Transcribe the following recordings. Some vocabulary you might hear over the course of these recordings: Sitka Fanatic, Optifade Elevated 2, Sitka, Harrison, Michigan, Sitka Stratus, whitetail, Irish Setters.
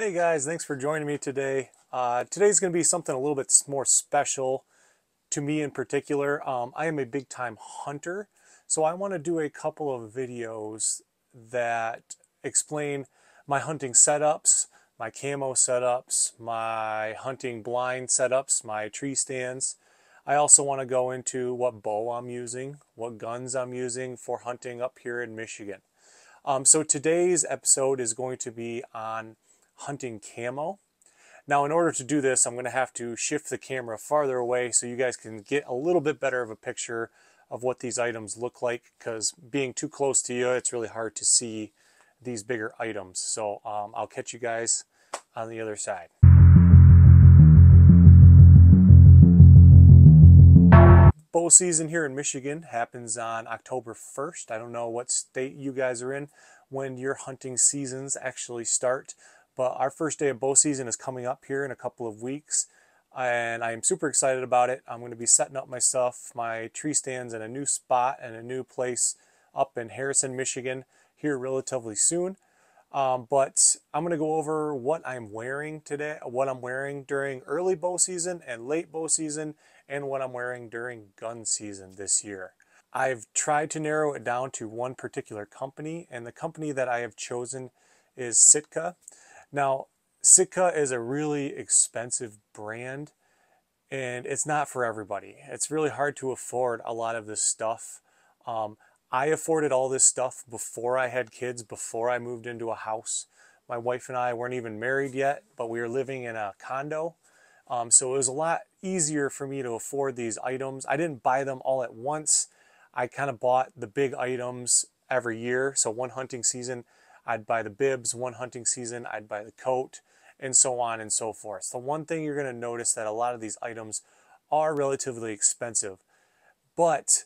Hey guys, thanks for joining me today. Today's going to be something a little bit more special to me in particular. I am a big time hunter, so I want to do a couple of videos that explain my hunting setups, my camo setups, my hunting blind setups, my tree stands. I also want to go into what bow I'm using, what guns I'm using for hunting up here in Michigan. So today's episode is going to be on hunting camo. Now, in order to do this, I'm going to have to shift the camera farther away so you guys can get a little bit better of a picture of what these items look like, because being too close to you, it's really hard to see these bigger items. So I'll catch you guys on the other side. Bow season here in Michigan happens on October 1st. I don't know what state you guys are in when your hunting seasons actually start, but our first day of bow season is coming up here in a couple of weeks, and I am super excited about it. I'm going to be setting up my stuff, my tree stands, in a new spot and a new place up in Harrison, Michigan here relatively soon. But I'm going to go over what I'm wearing today, what I'm wearing during early bow season and late bow season, and what I'm wearing during gun season this year. I've tried to narrow it down to one particular company, and the company that I have chosen is Sitka. Now, Sitka is a really expensive brand, and it's not for everybody. It's really hard to afford a lot of this stuff. I afforded all this stuff before I had kids, before I moved into a house. My wife and I weren't even married yet, but we were living in a condo. So it was a lot easier for me to afford these items. I didn't buy them all at once. I kind of bought the big items every year. So one hunting season, I'd buy the bibs. One hunting season, I'd buy the coat, and so on and so forth. The one thing you're going to notice that a lot of these items are relatively expensive, but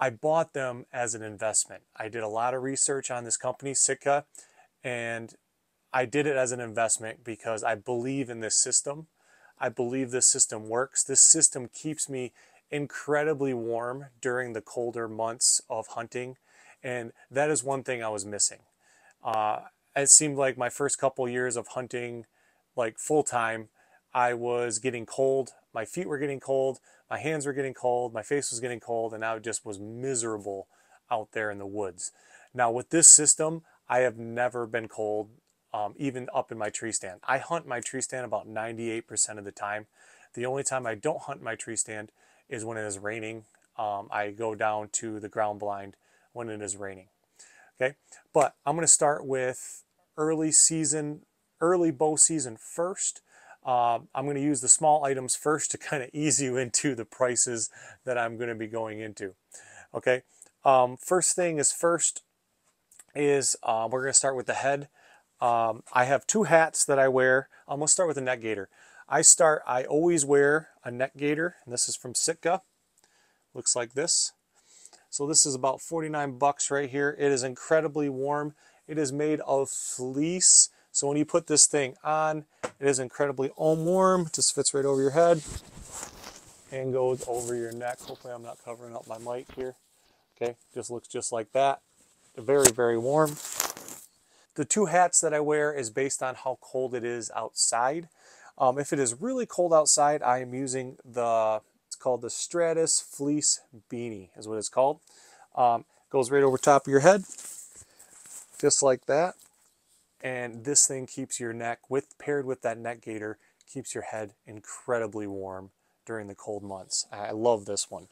I bought them as an investment. I did a lot of research on this company, Sitka, and I did it as an investment because I believe in this system. I believe this system works. This system keeps me incredibly warm during the colder months of hunting, and that is one thing I was missing. It seemed like my first couple years of hunting, like full-time, I was getting cold. My feet were getting cold, my hands were getting cold, my face was getting cold, and I just was miserable out there in the woods. Now, with this system, I have never been cold, even up in my tree stand. I hunt my tree stand about 98% of the time. The only time I don't hunt my tree stand is when it is raining. I go down to the ground blind when it is raining. Okay, but I'm going to start with early bow season first. I'm going to use the small items first to kind of ease you into the prices that I'm going to be going into. Okay, first thing is we're going to start with the head. I have two hats that I wear. I'm going to start with a neck gaiter. I always wear a neck gaiter, and this is from Sitka. Looks like this. So this is about 49 bucks right here. It is incredibly warm. It is made of fleece. So when you put this thing on, it is incredibly warm. It just fits right over your head and goes over your neck. Hopefully I'm not covering up my mic here. Okay, just looks just like that. Very, very warm. The two hats that I wear is based on how cold it is outside. If it is really cold outside, I am using the... It's called the Stratus Fleece Beanie is what it's called. Goes right over top of your head, just like that. And this thing keeps your neck, paired with that neck gaiter, keeps your head incredibly warm during the cold months. I love this one.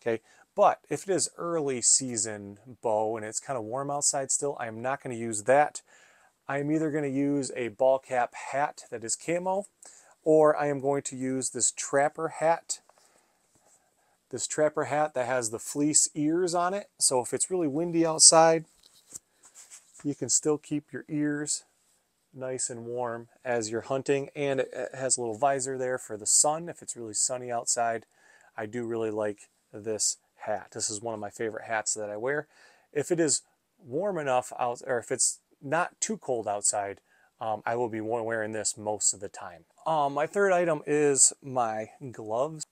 Okay, but if it is early season bow and it's kind of warm outside still, I'm not going to use that. I'm either going to use a ball cap hat that is camo, or I am going to use this trapper hat. This trapper hat that has the fleece ears on it. So if it's really windy outside, you can still keep your ears nice and warm as you're hunting. And it has a little visor there for the sun. If it's really sunny outside, I do really like this hat. This is one of my favorite hats that I wear. If it is warm enough out, or if it's not too cold outside, I will be wearing this most of the time. My third item is my gloves.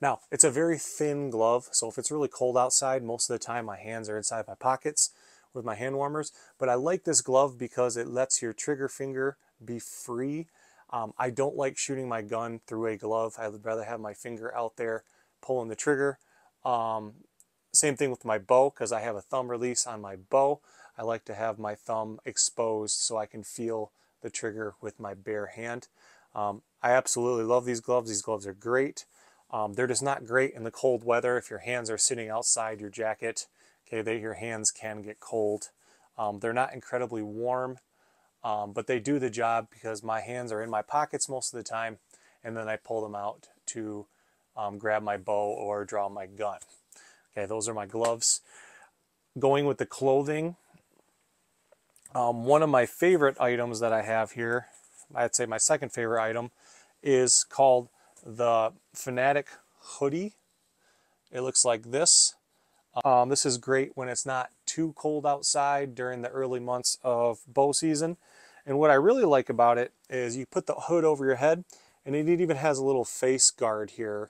Now, it's a very thin glove, so if it's really cold outside, most of the time my hands are inside my pockets with my hand warmers. But I like this glove because it lets your trigger finger be free. I don't like shooting my gun through a glove. I would rather have my finger out there pulling the trigger. Same thing with my bow, because I have a thumb release on my bow. I like to have my thumb exposed so I can feel the trigger with my bare hand. I absolutely love these gloves. These gloves are great. They're just not great in the cold weather. If your hands are sitting outside your jacket, okay, your hands can get cold. They're not incredibly warm, but they do the job because my hands are in my pockets most of the time, and then I pull them out to grab my bow or draw my gun. Okay, those are my gloves. Going with the clothing, one of my favorite items that I have here, I'd say my second favorite item, is called the Fanatic hoodie. It looks like this. This is great when it's not too cold outside during the early months of bow season. And what I really like about it is you put the hood over your head, and it even has a little face guard here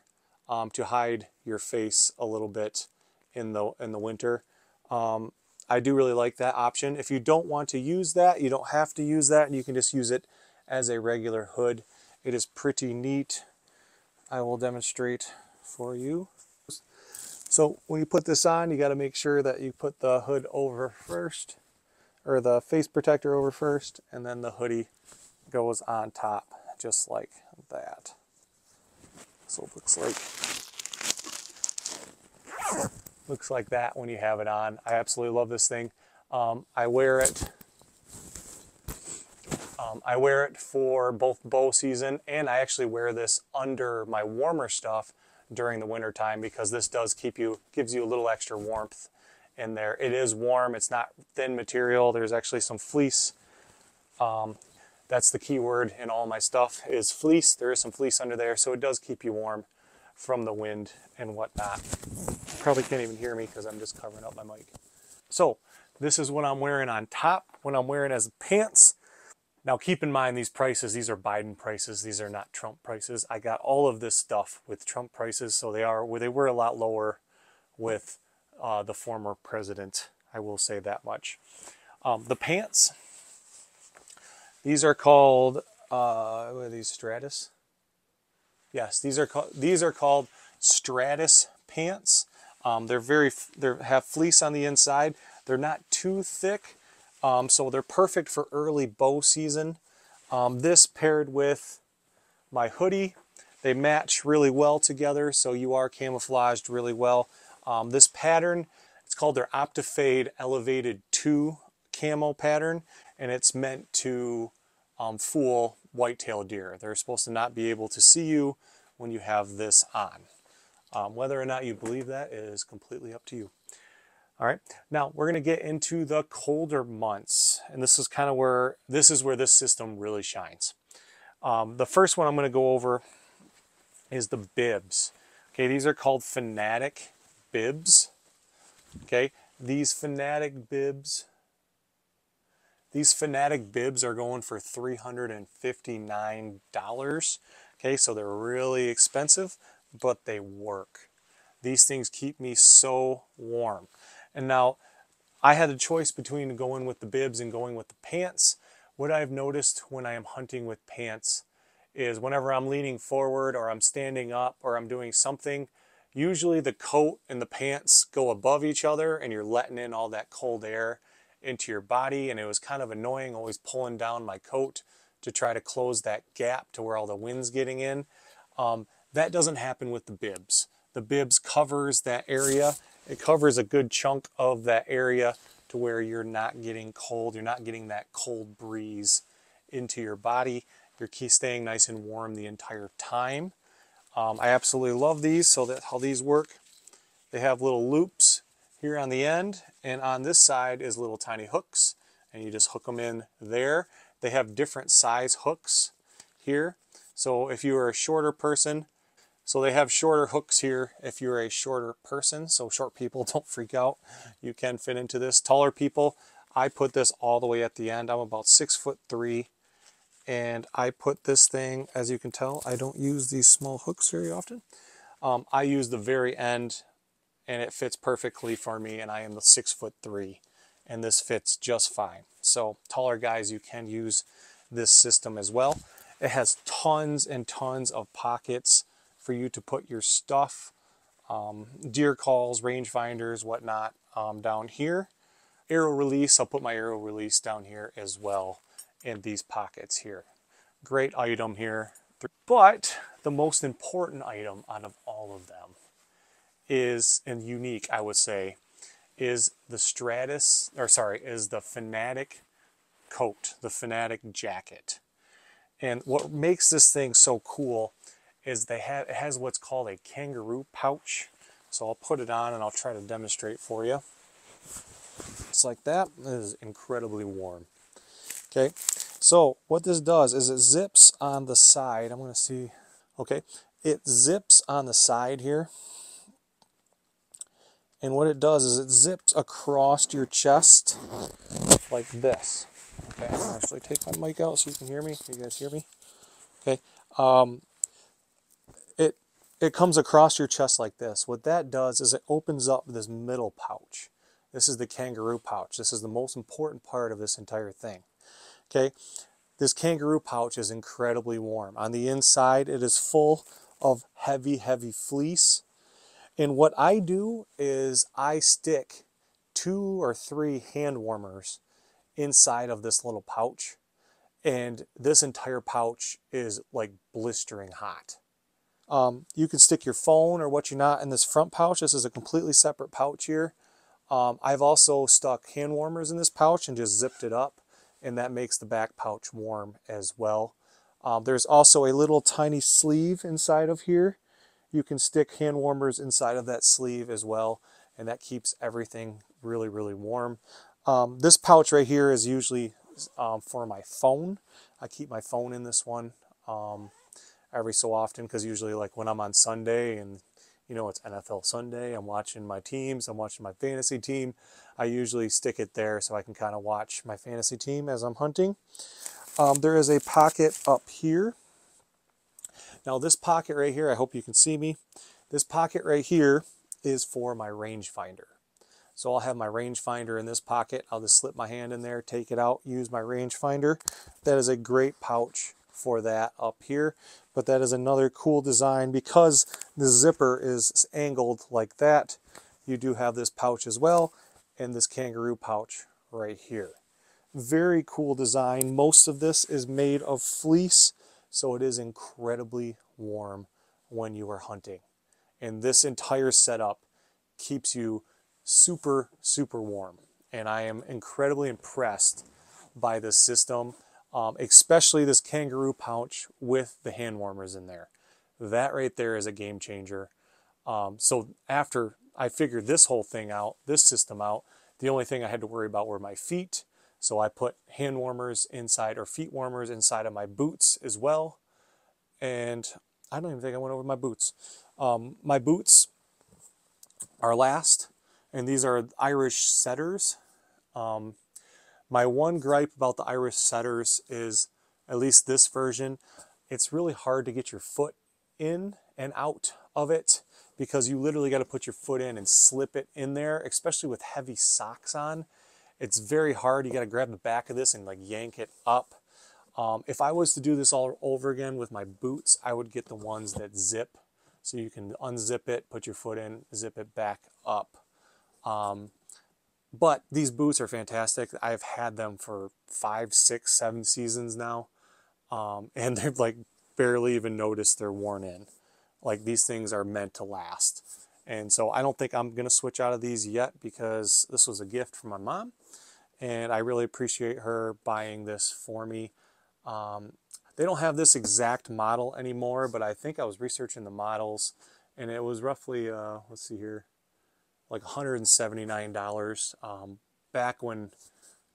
to hide your face a little bit in the winter. I do really like that option. If you don't want to use that, you don't have to use that, and you can just use it as a regular hood. It is pretty neat. I will demonstrate for you. So when you put this on, you got to make sure that you put the hood over first, or the face protector over first, and then the hoodie goes on top, just like that. So it looks like that when you have it on. I absolutely love this thing. I wear it. I wear it for both bow season, and I actually wear this under my warmer stuff during the winter time, because this does gives you a little extra warmth in there. It is warm. It's not thin material. There's actually some fleece. That's the key word in all my stuff is fleece. There is some fleece under there, so it does keep you warm from the wind and whatnot. Probably can't even hear me because I'm just covering up my mic. So this is what I'm wearing on top, what I'm wearing as pants. Now keep in mind these prices, these are Biden prices, these are not Trump prices. I got all of this stuff with Trump prices, so they were a lot lower with the former president, I will say that much. The pants, these are called, what are these, Stratus? Yes, these are called Stratus pants. They have fleece on the inside. They're not too thick. So they're perfect for early bow season. This paired with my hoodie, they match really well together, so you are camouflaged really well. This pattern, it's called their Optifade Elevated 2 camo pattern, and it's meant to fool white-tailed deer. They're supposed to not be able to see you when you have this on. Whether or not you believe that is completely up to you. All right, now we're gonna get into the colder months, and this is where this system really shines. The first one I'm gonna go over is the bibs. Okay, these are called Fanatic bibs. Okay, these Fanatic bibs are going for $359. Okay, so they're really expensive, but they work. These things keep me so warm. And now I had a choice between going with the bibs and going with the pants. What I've noticed when I am hunting with pants is whenever I'm leaning forward or I'm standing up or I'm doing something, usually the coat and the pants go above each other and you're letting in all that cold air into your body. And it was kind of annoying always pulling down my coat to try to close that gap to where all the wind's getting in. That doesn't happen with the bibs. The bibs covers that area. It covers a good chunk of that area to where you're not getting cold. You're not getting that cold breeze into your body. You're staying nice and warm the entire time. I absolutely love these. So that's how these work. They have little loops here on the end, and on this side is little tiny hooks, and you just hook them in there. They have different size hooks here. So if you are a shorter person, so they have shorter hooks here if you're a shorter person. So short people, don't freak out. You can fit into this. Taller people, I put this all the way at the end. I'm about 6'3", and I put this thing, as you can tell, I don't use these small hooks very often. I use the very end, and it fits perfectly for me, and I am the 6'3", and this fits just fine. So taller guys, you can use this system as well. It has tons and tons of pockets for you to put your stuff, deer calls, range finders, whatnot, down here. Arrow release, I'll put my arrow release down here as well in these pockets here. Great item here. But the most important item out of all of them is, and unique I would say, is the Stratus, or sorry, is the Fanatic coat, the Fanatic jacket. And what makes this thing so cool is it has what's called a kangaroo pouch. So I'll put it on and I'll try to demonstrate for you. It's like that. It is incredibly warm. Okay, so what this does is it zips on the side. I'm going to see. Okay, it zips on the side here. And what it does is it zips across your chest like this. Okay, I'll actually take my mic out so you can hear me. Can you guys hear me? Okay. It comes across your chest like this. What that does is it opens up this middle pouch. This is the kangaroo pouch. This is the most important part of this entire thing. Okay, this kangaroo pouch is incredibly warm. On the inside, it is full of heavy, heavy fleece. And what I do is I stick 2 or 3 hand warmers inside of this little pouch. And this entire pouch is like blistering hot. You can stick your phone or what you're not in this front pouch. This is a completely separate pouch here. I've also stuck hand warmers in this pouch and just zipped it up, and that makes the back pouch warm as well. There's also a little tiny sleeve inside of here. You can stick hand warmers inside of that sleeve as well, and that keeps everything really, really warm. This pouch right here is usually for my phone. I keep my phone in this one every so often, because usually like when I'm on Sunday and you know, it's NFL Sunday, I'm watching my teams, I'm watching my fantasy team, I usually stick it there so I can kind of watch my fantasy team as I'm hunting. There is a pocket up here. Now this pocket right here, I hope you can see me. This pocket right here is for my rangefinder. So I'll have my rangefinder in this pocket. I'll just slip my hand in there, take it out, use my rangefinder. That is a great pouch for that up here. But that is another cool design because the zipper is angled like that. You do have this pouch as well, and this kangaroo pouch right here. Very cool design. Most of this is made of fleece, so it is incredibly warm when you are hunting. And this entire setup keeps you super, super warm. And I am incredibly impressed by this system. Especially this kangaroo pouch with the hand warmers in there. That right there is a game changer. So after I figured this whole thing out, this system out, the only thing I had to worry about were my feet. So I put hand warmers inside, or feet warmers inside of my boots as well. And I don't even think I went over my boots. My boots are last, and these are Irish Setters. My one gripe about the Irish Setters is, at least this version, it's really hard to get your foot in and out of it, because you literally got to put your foot in and slip it in there, especially with heavy socks on. It's very hard. You got to grab the back of this and like yank it up. If I was to do this all over again with my boots, I would get the ones that zip. So you can unzip it, put your foot in, zip it back up. But these boots are fantastic. I've had them for 5, 6, 7 seasons now. And they've like barely even noticed they're worn in. Like, these things are meant to last. And so I don't think I'm going to switch out of these yet, because this was a gift from my mom. And I really appreciate her buying this for me. They don't have this exact model anymore, but I think I was researching the models. And it was roughly, let's see here, like $179. Back when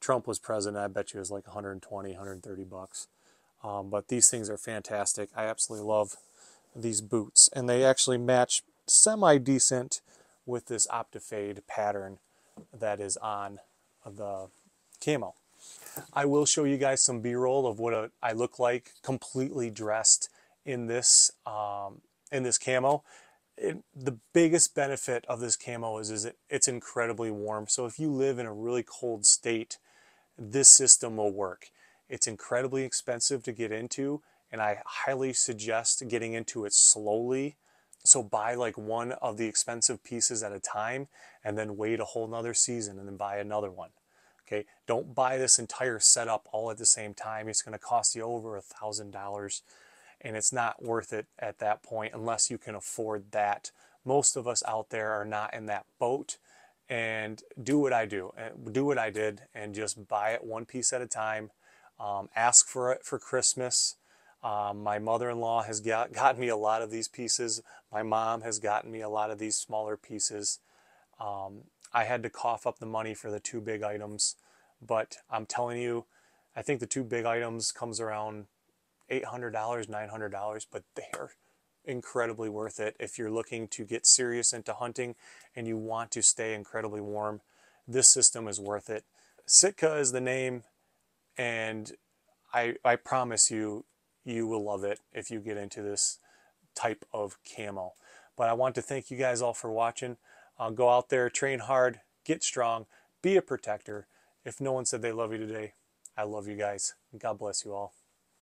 Trump was president, I bet you it was like 120, 130 bucks. But these things are fantastic. I absolutely love these boots, and they actually match semi-decent with this Optifade pattern that is on the camo. I will show you guys some B-roll of what I look like completely dressed in this camo. The biggest benefit of this camo is it's incredibly warm. So if you live in a really cold state, this system will work. It's incredibly expensive to get into, and I highly suggest getting into it slowly. So buy like one of the expensive pieces at a time and then wait a whole nother season and then buy another one. Okay, don't buy this entire setup all at the same time. It's gonna cost you over $1,000 and it's not worth it at that point unless you can afford that. Most of us out there are not in that boat, and do what I did and just buy it one piece at a time. Ask for it for Christmas. My mother-in-law has gotten me a lot of these pieces. My mom has gotten me a lot of these smaller pieces. I had to cough up the money for the two big items, but I'm telling you, I think the two big items comes around $800, $900, but they're incredibly worth it. If you're looking to get serious into hunting and you want to stay incredibly warm, this system is worth it. Sitka is the name, and I promise you, you will love it if you get into this type of camo. But I want to thank you guys all for watching. Go out there, train hard, get strong, be a protector. If no one said they love you today, I love you guys. God bless you all.